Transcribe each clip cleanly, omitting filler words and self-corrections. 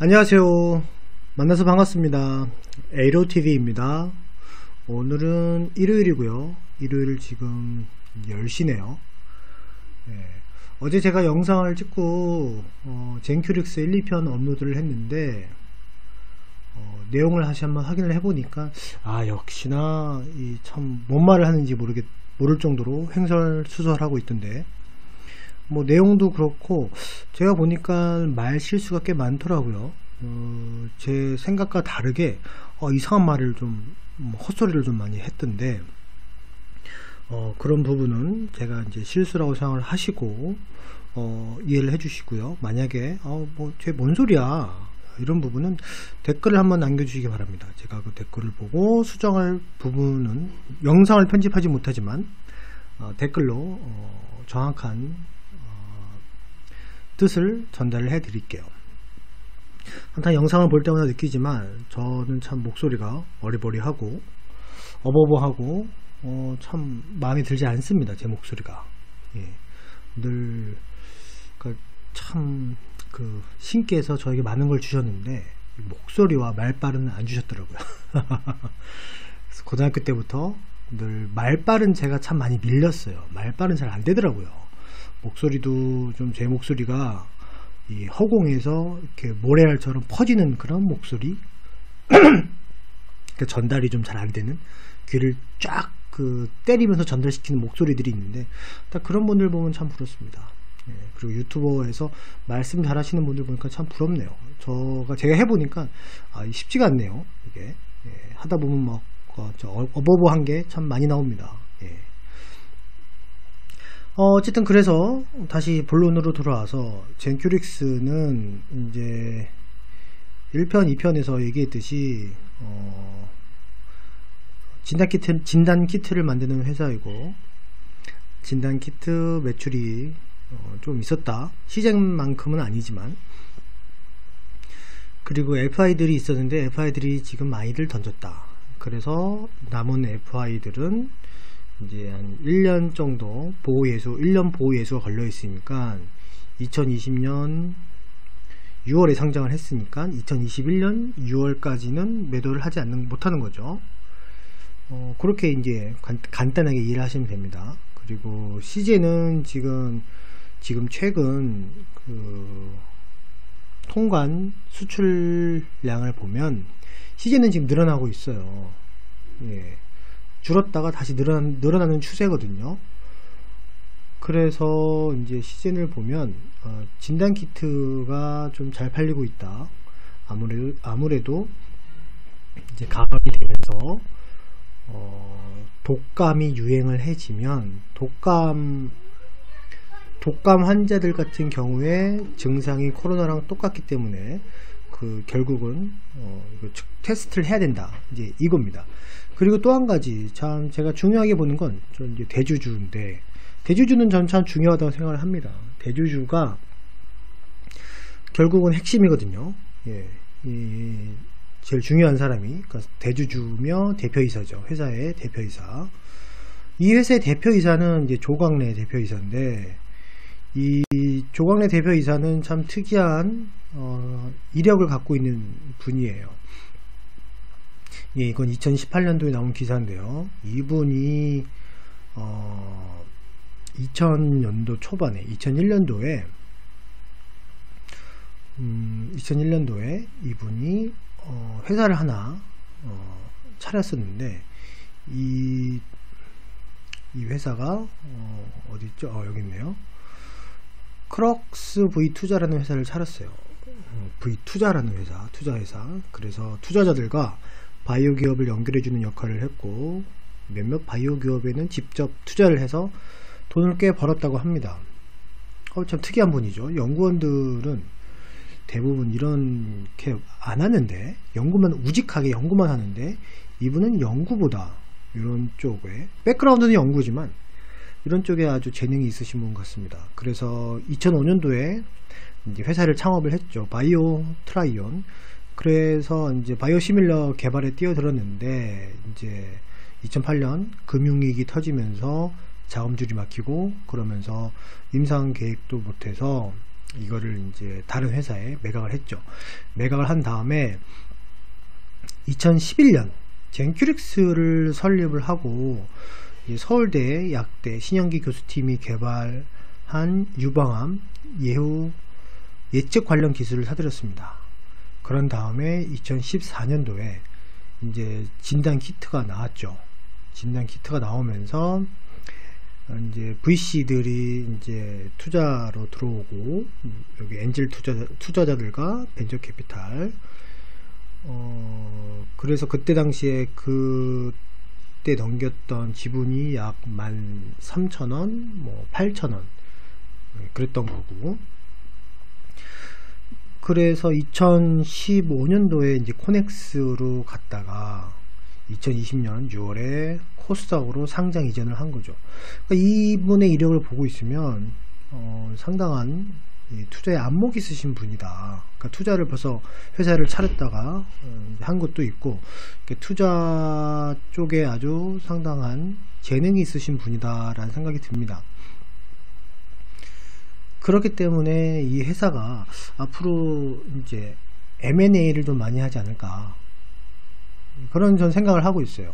안녕하세요. 만나서 반갑습니다. 에이로 TV입니다. 오늘은 일요일이고요. 일요일 지금 10시네요. 네. 어제 제가 영상을 찍고 젠큐릭스 1, 2편 업로드를 했는데 내용을 다시 한번 확인을 해보니까 역시나 참 뭔 말을 하는지 모를 정도로 횡설수설하고 있던데, 뭐 내용도 그렇고 제가 보니까 말 실수가 꽤 많더라고요. 제 생각과 다르게 이상한 말을 좀 헛소리를 좀 많이 했던데, 그런 부분은 제가 이제 실수라고 생각을 하시고 이해를 해주시고요. 만약에 뭐 쟤 뭔 소리야 이런 부분은 댓글을 한번 남겨주시기 바랍니다. 제가 그 댓글을 보고 수정할 부분은 영상을 편집하지 못하지만 댓글로 정확한 뜻을 전달을 해 드릴게요. 한탄 영상을 볼 때마다 느끼지만 저는 참 목소리가 어리버리하고 어버버하고 참 마음에 들지 않습니다. 제 목소리가. 예. 늘 참 신께서 저에게 많은 걸 주셨는데 목소리와 말빨은 안 주셨더라고요. 그래서 고등학교 때부터 늘 말빨은 제가 참 많이 밀렸어요. 말빨은 잘 안 되더라고요. 목소리도 좀 제 목소리가 이 허공에서 이렇게 모래알처럼 퍼지는 그런 목소리, 그 전달이 좀 잘 안 되는, 귀를 쫙 그 때리면서 전달시키는 목소리들이 있는데 딱 그런 분들 보면 참 부럽습니다. 예, 그리고 유튜버에서 말씀 잘 하시는 분들 보니까 참 부럽네요. 제가 해보니까 쉽지가 않네요. 이게 하다 보면 막 어버버한 게 참 많이 나옵니다. 예. 어쨌든 그래서 다시 본론으로 돌아와서 젠큐릭스는 이제 1편, 2편에서 얘기했듯이 진단키트를 만드는 회사이고, 진단키트 매출이 좀 있었다. 시장만큼은 아니지만. 그리고 FI들이 있었는데 FI들이 지금 많이들 던졌다. 그래서 남은 FI들은 이제 한 1년 정도 1년 보호예수가 걸려 있으니까 2020년 6월에 상장을 했으니까 2021년 6월까지는 매도를 하지 못하는 거죠. 그렇게 이제 간단하게 이해를 하시면 됩니다. 그리고 CJ는 지금 최근 그 통관 수출량을 보면 CJ는 지금 늘어나고 있어요. 예. 줄었다가 다시 늘어나는 추세거든요. 그래서 이제 시즌을 보면 진단키트가 좀 잘 팔리고 있다. 아무래도 이제 가을이 되면서 독감이 유행을 해지면 독감 환자들 같은 경우에 증상이 코로나랑 똑같기 때문에 결국은 테스트를 해야 된다. 이제 이겁니다. 그리고 또 한 가지 참 제가 중요하게 보는 건 이제 대주주인데, 대주주는 전 참 중요하다고 생각을 합니다. 대주주가 결국은 핵심이거든요. 예, 제일 중요한 사람이, 그러니까 대주주며 대표이사죠. 회사의 대표이사. 이 회사의 대표이사는 이제 조광래 대표이사인데, 이 조광래 대표이사는 참 특이한 이력을 갖고 있는 분이에요. 예, 이건 2018년도에 나온 기사인데요. 이분이 2000년도 초반에 2001년도에 이분이 회사를 하나 차렸었는데, 이 회사가 어디 있죠? 여기 있네요. 크럭스 V투자라는 회사를 차렸어요. V투자라는 투자회사. 그래서 투자자들과 바이오 기업을 연결해주는 역할을 했고, 몇몇 바이오 기업에는 직접 투자를 해서 돈을 꽤 벌었다고 합니다. 참 특이한 분이죠. 연구원들은 대부분 이렇게 안 하는데, 연구만 하는데, 이분은 연구보다 이런 쪽에, 백그라운드는 연구지만 이런 쪽에 아주 재능이 있으신 분 같습니다. 그래서 2005년도에 이제 회사를 창업을 했죠. 바이오 트라이온. 그래서 이제 바이오시밀러 개발에 뛰어들었는데, 이제 2008년 금융위기 터지면서 자금줄이 막히고, 그러면서 임상 계획도 못해서 이거를 이제 다른 회사에 매각을 했죠. 매각을 한 다음에 2011년 젠큐릭스를 설립을 하고 서울대 약대 신영기 교수팀이 개발한 유방암 예후 예측 관련 기술을 사들였습니다. 그런 다음에 2014년도에 이제 진단 키트가 나왔죠. 진단 키트가 나오면서 이제 VC들이 이제 투자로 들어오고, 여기 엔젤 투자자들과 벤처 캐피탈, 그래서 그때 당시에 그때 넘겼던 지분이 약 13,000원, 뭐 8,000원 그랬던 거고, 그래서 2015년도에 이제 코넥스로 갔다가 2020년 6월에 코스닥으로 상장 이전을 한 거죠. 그러니까 이분의 이력을 보고 있으면 상당한 투자에 안목이 있으신 분이다. 그러니까 투자를 벌써 회사를 차렸다가 한 것도 있고, 투자 쪽에 아주 상당한 재능이 있으신 분이다 라는 생각이 듭니다. 그렇기 때문에 이 회사가 앞으로 이제 M&A를 좀 많이 하지 않을까, 그런 전 생각을 하고 있어요.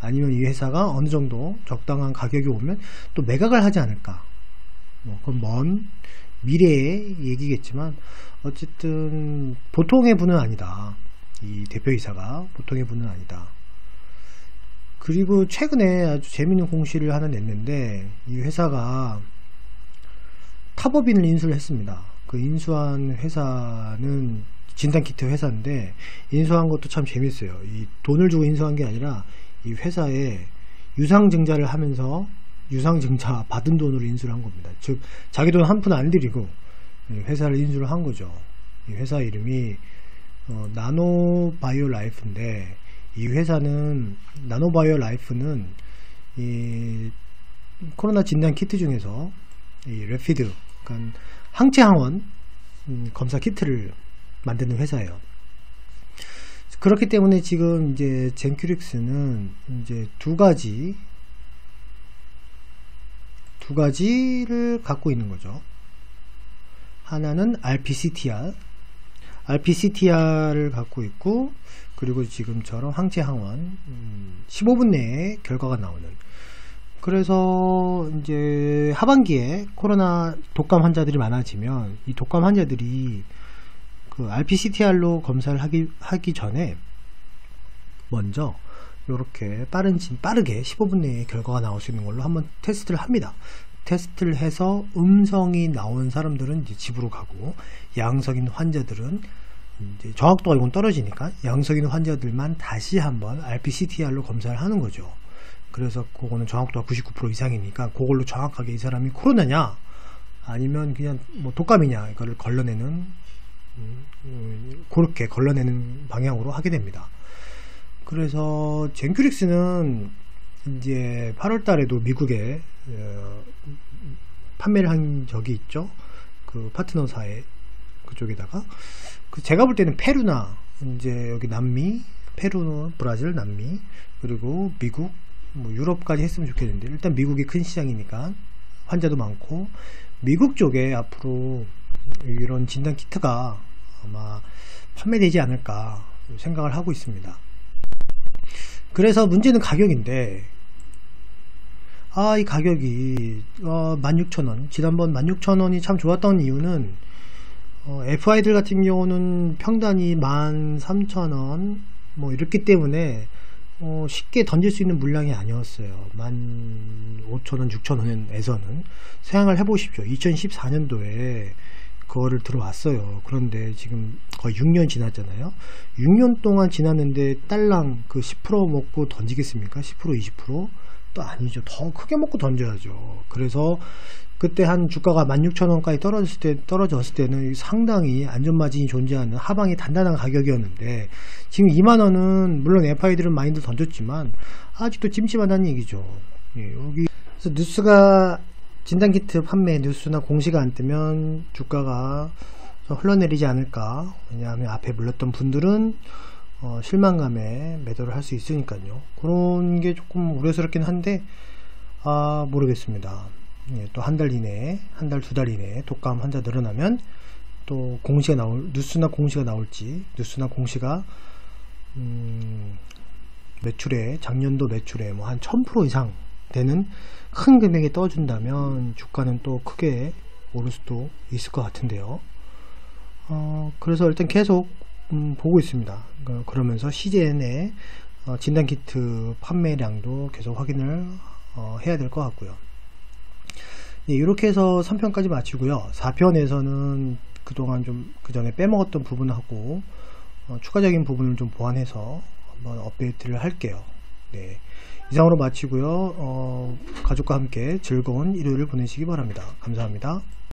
아니면 이 회사가 어느 정도 적당한 가격이 오면 또 매각을 하지 않을까. 뭐 그건 먼 미래의 얘기겠지만, 어쨌든 보통의 분은 아니다. 이 대표이사가 보통의 분은 아니다. 그리고 최근에 아주 재미있는 공시를 하나 냈는데, 이 회사가 탑업인을 인수를 했습니다. 그 인수한 회사는 진단키트 회사인데, 인수한 것도 참 재밌어요. 이 돈을 주고 인수한 게 아니라 이 회사에 유상증자를 하면서 유상증자 받은 돈으로 인수를 한 겁니다. 즉 자기 돈 한 푼 안 들이고 회사를 인수를 한 거죠. 이 회사 이름이 나노바이오 라이프인데, 이 회사는 나노바이오 라이프는 이 코로나 진단키트 중에서 이 레피드, 그러니까 항체항원 검사 키트를 만드는 회사예요. 그렇기 때문에 지금 이제 젠큐릭스는 이제 두 가지를 갖고 있는 거죠. 하나는 RT-PCR을 갖고 있고, 그리고 지금처럼 항체항원 15분 내에 결과가 나오는. 그래서 이제 하반기에 코로나 독감 환자들이 많아지면 이 독감 환자들이 그 RT-PCR로 검사를 하기 전에 먼저 이렇게 빠르게 15분 내에 결과가 나올 수 있는 걸로 한번 테스트를 합니다. 테스트를 해서 음성이 나온 사람들은 이제 집으로 가고, 양성인 환자들은 이제 정확도가 이건 떨어지니까 양성인 환자들만 다시 한번 RT-PCR로 검사를 하는 거죠. 그래서 그거는 정확도가 99% 이상이니까 그걸로 정확하게 이 사람이 코로나냐 아니면 그냥 뭐 독감이냐 이거를 걸러내는, 그렇게 걸러내는 방향으로 하게 됩니다. 그래서 젠큐릭스는 이제 8월 달에도 미국에 판매를 한 적이 있죠. 그 파트너사에 그쪽에다가 그 제가 볼 때는 페루나 이제 여기 남미, 페루, 브라질, 남미, 그리고 미국, 뭐 유럽까지 했으면 좋겠는데, 일단 미국이 큰 시장이니까 환자도 많고, 미국 쪽에 앞으로 이런 진단 키트가 아마 판매되지 않을까 생각을 하고 있습니다. 그래서 문제는 가격인데, 이 가격이 16,000원, 지난번 16,000원이 참 좋았던 이유는 FI들 같은 경우는 평단이 13,000원 뭐 이렇기 때문에 쉽게 던질 수 있는 물량이 아니었어요. 15,000원, 6,000원에서는 생각을 해보십시오. 2014년도에 그거를 들어왔어요. 그런데 지금 거의 6년 지났잖아요. 6년 동안 지났는데 딸랑 그 10% 먹고 던지겠습니까? 10%, 20%? 또 아니죠. 더 크게 먹고 던져야죠. 그래서 그때 한 주가가 16,000원까지 떨어졌을 때는 상당히 안전마진이 존재하는 하방의 단단한 가격이었는데, 지금 2만원은 물론 FI들은 많이들 던졌지만 아직도 찜찜하다는 얘기죠. 예, 여기 그래서 뉴스가, 진단키트 판매 뉴스나 공시가 안 뜨면 주가가 흘러내리지 않을까. 왜냐하면 앞에 물렸던 분들은 실망감에 매도를 할 수 있으니까요. 그런 게 조금 우려스럽긴 한데 모르겠습니다. 또 한 달 이내에, 한 달, 두 달 이내에 독감 환자 늘어나면 또 공시가 나올, 뉴스나 공시가 나올지, 뉴스나 공시가 매출에, 작년도 매출에 뭐 한 1000% 이상 되는 큰 금액에 떠준다면 주가는 또 크게 오를 수도 있을 것 같은데요. 그래서 일단 계속 보고 있습니다. 그러면서 CJN의 진단키트 판매량도 계속 확인을 해야 될 것 같고요. 예, 이렇게 해서 3편까지 마치고요. 4편에서는 그동안 좀 그전에 빼먹었던 부분하고 추가적인 부분을 좀 보완해서 한번 업데이트를 할게요. 네, 이상으로 마치고요. 가족과 함께 즐거운 일요일을 보내시기 바랍니다. 감사합니다.